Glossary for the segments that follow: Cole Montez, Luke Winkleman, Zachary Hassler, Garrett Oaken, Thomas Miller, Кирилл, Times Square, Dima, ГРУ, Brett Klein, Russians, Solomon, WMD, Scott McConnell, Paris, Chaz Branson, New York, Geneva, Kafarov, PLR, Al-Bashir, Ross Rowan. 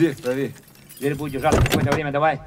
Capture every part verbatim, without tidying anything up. дверь дави. Дверь будет держаться какое-то время, давай.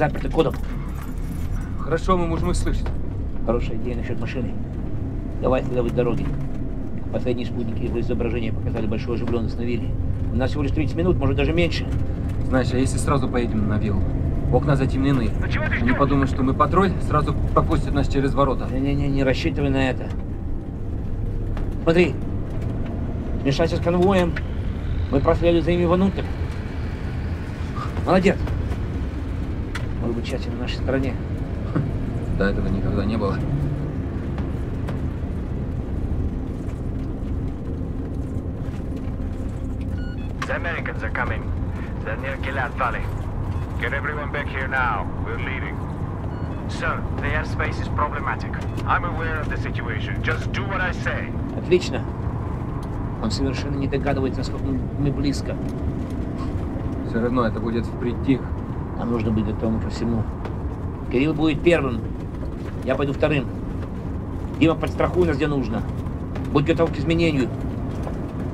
Заперты кодом. Хорошо, мы можем их слышать. Хорошая идея насчет машины. Давай следовать дороге. Последние спутники его изображения показали большую оживленность на вилле. У нас всего лишь тридцать минут, может даже меньше. Знаешь, а если сразу поедем на виллу? Окна затемнены. Они подумают, что мы патруль, сразу пропустят нас через ворота. Не-не-не, не рассчитывай на это. Смотри. Смешайся с конвоем. Мы проследуем за ними внутрь. Молодец. Тщательно на нашей стороне. До этого никогда не было. The Americans are coming. They're near Gilad Valley. Get everyone back here now. We're leaving. Sir, the airspace is problematic. I'm aware of the situation. Just do what I say. Отлично. Он совершенно не догадывается, насколько мы близко. Все равно это будет впритык. Нам нужно быть готовым ко всему. Кирилл будет первым. Я пойду вторым. Дима, подстрахуй нас, где нужно. Будь готов к изменению.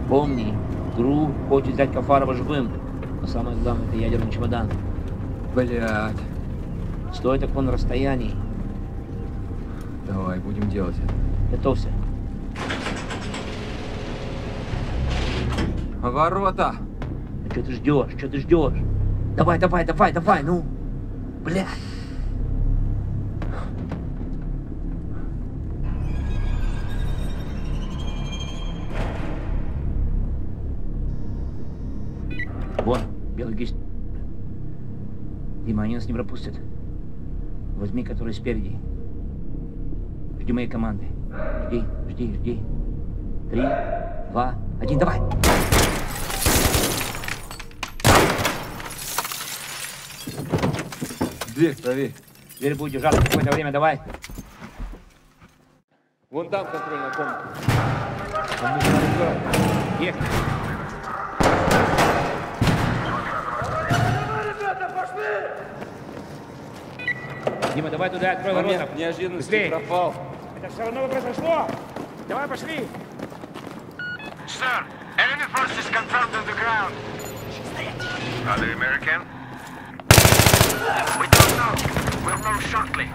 Помни, ГРУ хочет взять Кафарова живым. Но самое главное, это ядерный чемодан. Блядь. Стоит так он на расстоянии. Давай, будем делать это. Готовься. Ворота! А что ты ждешь? Что ты ждешь? Давай, давай, давай, давай, ну! Блядь! Вон, белый гисть. Дима, они нас не пропустят. Возьми, который спереди. Жди моей команды. Жди, жди, жди. Три, два, один, давай! Дверь, проверь. Дверь будет держаться какое-то время, давай. Вон там контрольная комната. Он нужно разбирать. Ехали. Давай, ребята, пошли! Дима, давай туда, открой ворота. Неожиданности пропал. Это все равно произошло. Давай, пошли. Sir, enemy forces confirmed on the ground. Are they American? We don't know. We'll know shortly.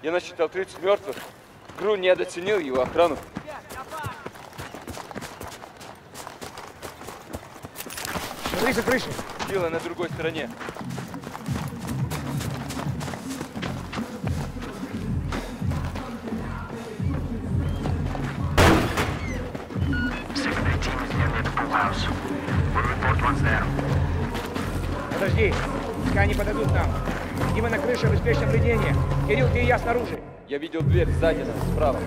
Я насчитал тридцать мертвых. ГРУ недооценил его охрану. Смотри за крышей. Дело на другой стороне. Подожди, пока они подадут нам. Дима на крыше в успешном ведении. Кирилл, ты и я снаружи. Я видел дверь сзади нас, справа.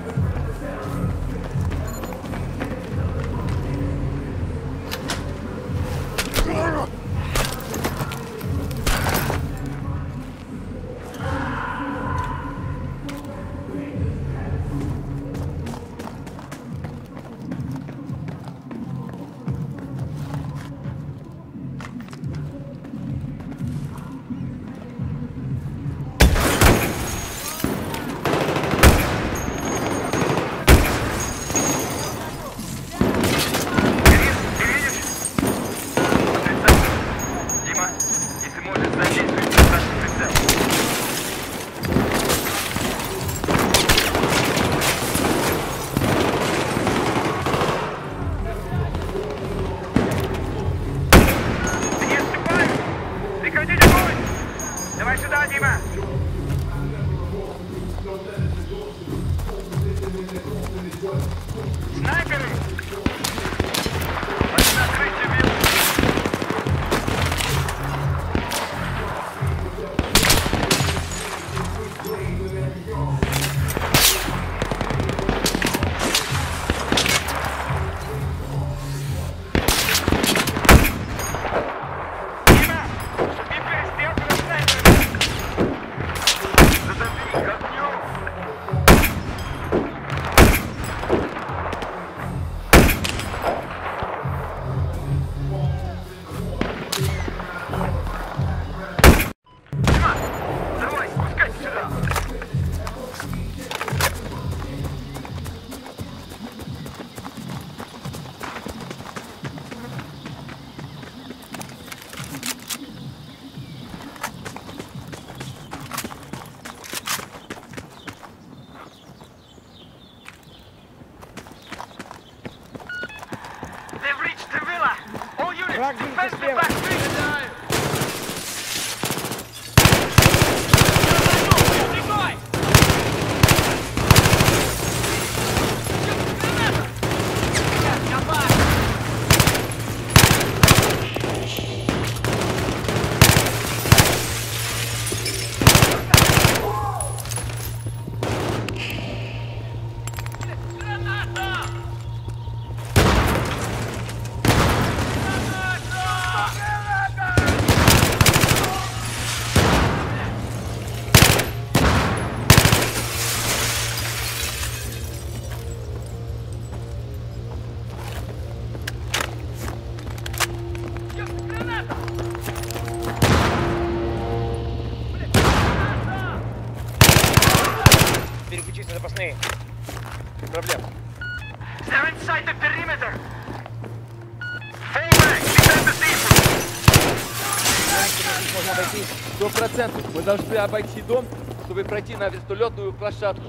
Мы должны обойти дом, чтобы пройти на вертолетную площадку.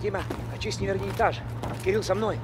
Дима, очисти верхний этаж. Кирилл со мной.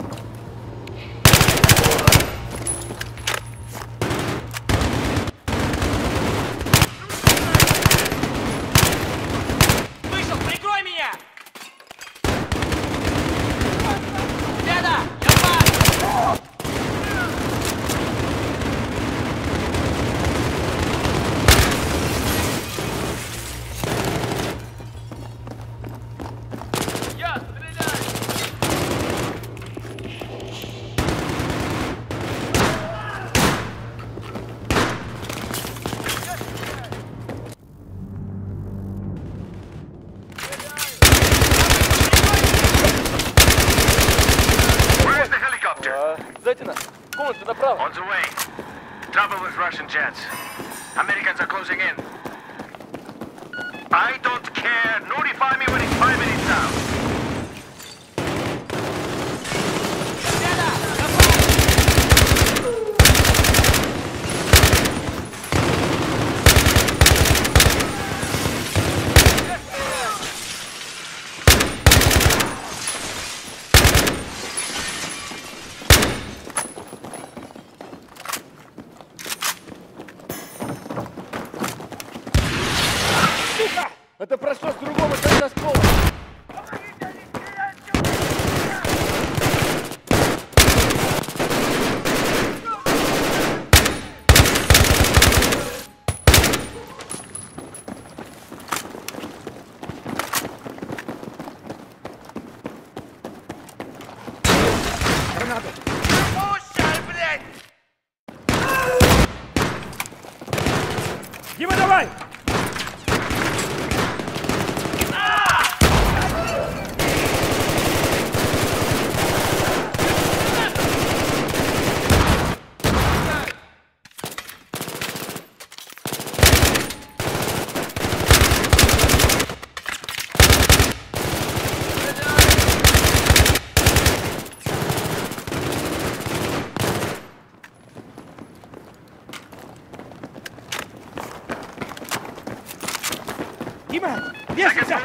Yes, sir.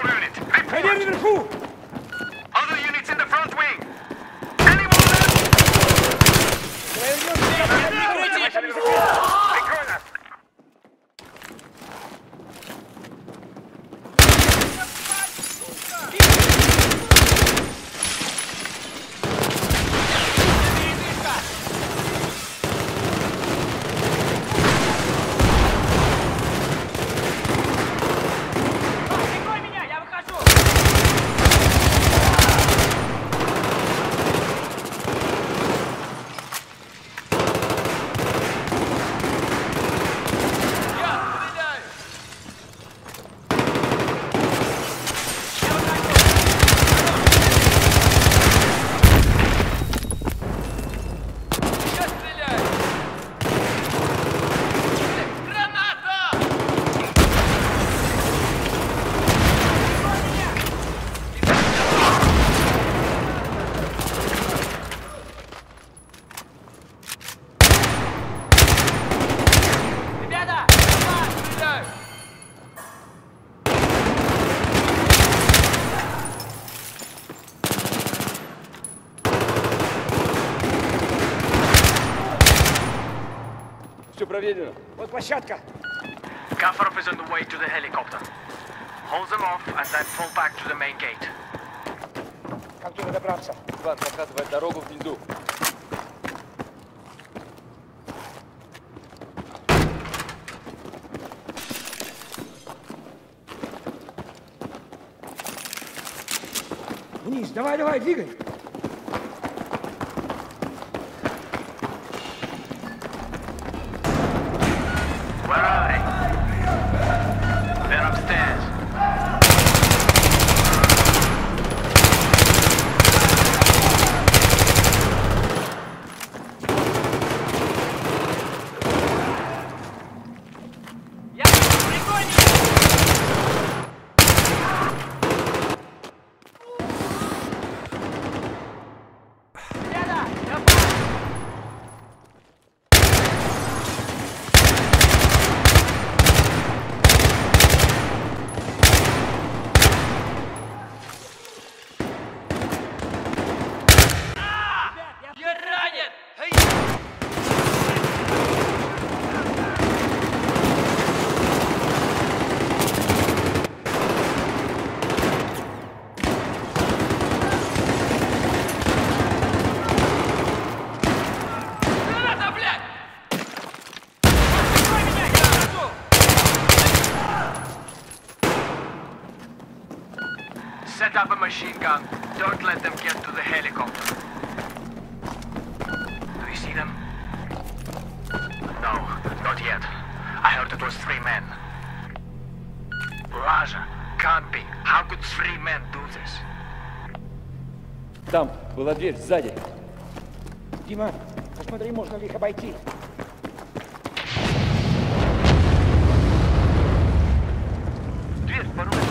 Проверь наверху! Other units in the front wing! Any more Вот площадка. Kafarov is on the way to the helicopter. Hold them off and then fall back to the main gate. Как туда добраться? Иван показывает дорогу в Винду. Вниз, давай, давай, двигай. Set up a machine gun. Don't let them get to the helicopter. Do you see them? No, not yet. I heard it was three men. Raja, can't be. How could three men do this? Там была дверь сзади. Дима, посмотри, можно ли их обойти. Дверь порвана.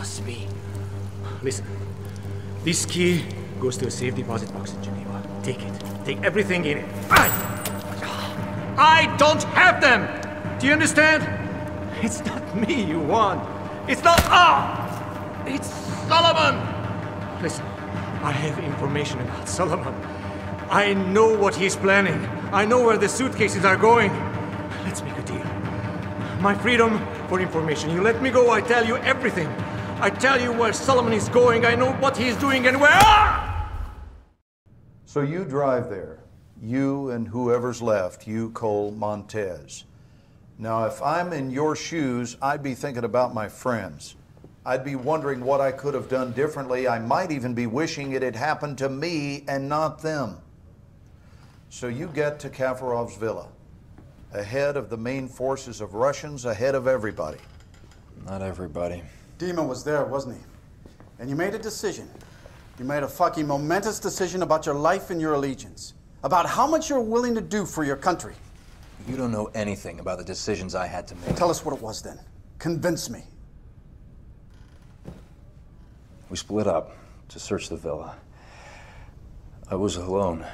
must be. Listen, this key goes to a safe deposit box in Geneva. Take it. Take everything in it. I, I don't have them! Do you understand? It's not me you want. It's not ah! It's Solomon! Listen, I have information about Solomon. I know what he's planning. I know where the suitcases are going. Let's make a deal. My freedom for information. You let me go, I tell you everything. I tell you where Solomon is going, I know what he's doing and where... Ah! So you drive there. You and whoever's left. You, Cole Montez. Now, if I'm in your shoes, I'd be thinking about my friends. I'd be wondering what I could have done differently. I might even be wishing it had happened to me and not them. So you get to Kafarov's villa, ahead of the main forces of Russians, ahead of everybody. Not everybody. Dima was there, wasn't he? And you made a decision. You made a fucking momentous decision about your life and your allegiance, about how much you're willing to do for your country. You don't know anything about the decisions I had to make. Tell us what it was then. Convince me. We split up to search the villa. I was alone.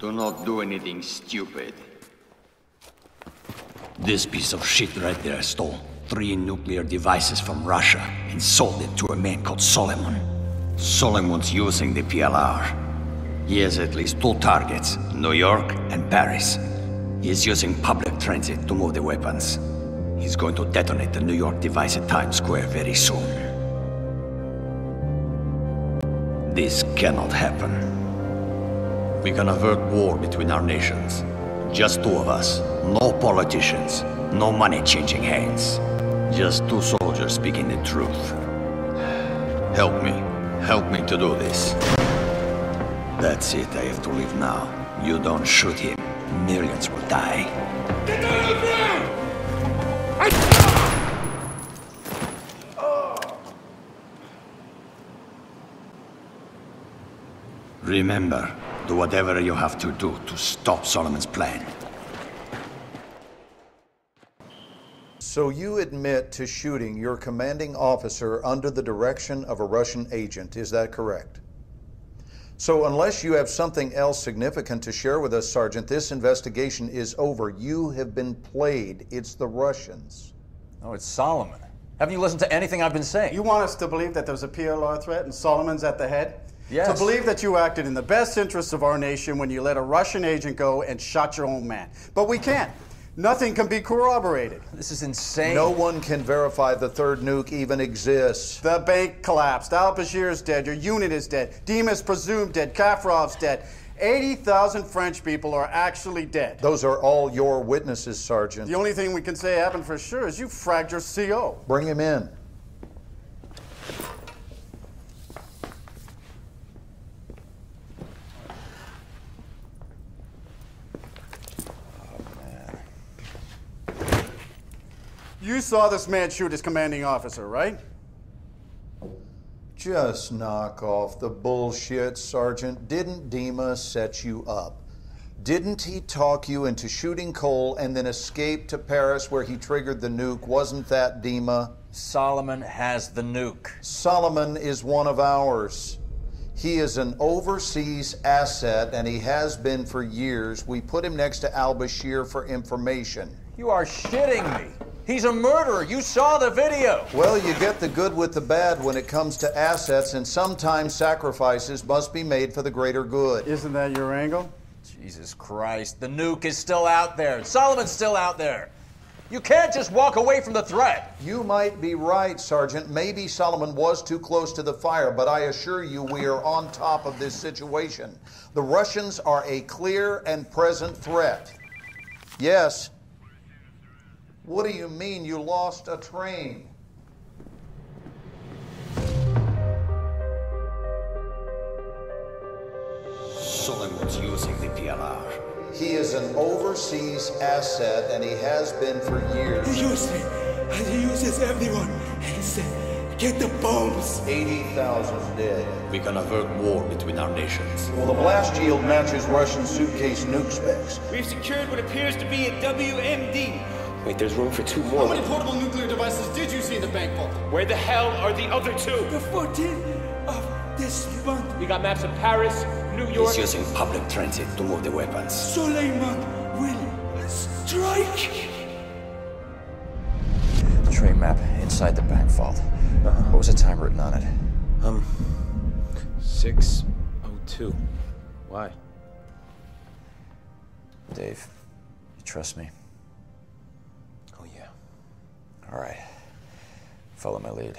Do not do anything stupid. This piece of shit right there stole three nuclear devices from Russia and sold it to a man called Solomon. Solomon's using the P L R. He has at least two targets, New York and Paris. He's using public transit to move the weapons. He's going to detonate the New York device at Times Square very soon. This cannot happen. We can avert war between our nations. Just two of us. No politicians. No money changing hands. Just two soldiers speaking the truth. Help me. Help me to do this. That's it. I have to leave now. You don't shoot him. Millions will die. Get down on the ground! Remember. Do whatever you have to do to stop Solomon's plan. So you admit to shooting your commanding officer under the direction of a Russian agent, is that correct? So unless you have something else significant to share with us, Sergeant, this investigation is over. You have been played. It's the Russians. No, it's Solomon. Haven't you listened to anything I've been saying? You want us to believe that there's a P L R threat and Solomon's at the head? Yes. To believe that you acted in the best interests of our nation when you let a Russian agent go and shot your own man. But we can't. Nothing can be corroborated. This is insane. No one can verify the third nuke even exists. The bank collapsed. Al-Bashir's dead. Your unit is dead. Dima's presumed dead. Kafarov's dead. eighty thousand French people are actually dead. Those are all your witnesses, Sergeant. The only thing we can say happened for sure is you fragged your C O. Bring him in. You saw this man shoot his commanding officer, right? Just knock off the bullshit, Sergeant. Didn't Dima set you up? Didn't he talk you into shooting Cole and then escape to Paris where he triggered the nuke? Wasn't that Dima? Solomon has the nuke. Solomon is one of ours. He is an overseas asset, and he has been for years. We put him next to Al-Bashir for information. You are shitting me. He's a murderer. You saw the video. Well, you get the good with the bad when it comes to assets, and sometimes sacrifices must be made for the greater good. Isn't that your angle? Jesus Christ. The nuke is still out there. Solomon's still out there. You can't just walk away from the threat. You might be right, Sergeant. Maybe Solomon was too close to the fire, but I assure you we are on top of this situation. The Russians are a clear and present threat. Yes. What do you mean you lost a train? Solomon's using the P L R. He is an overseas asset, and he has been for years. He uses me, and he uses everyone. He said, get the bombs. eighty thousand dead. We're gonna avert war between our nations. Well, the blast shield matches Russian suitcase nuke specs. We've secured what appears to be a W M D. Wait, there's room for two more. How many portable nuclear devices did you see in the bank vault? Where the hell are the other two? The fourteenth of this month. We got maps of Paris, New York. He's using public transit to move the weapons. Solomon will strike! The train map inside the bank vault. Uh-huh. What was the time written on it? Um, six oh two. Why? Dave, you trust me? Oh, yeah. All right. Follow my lead.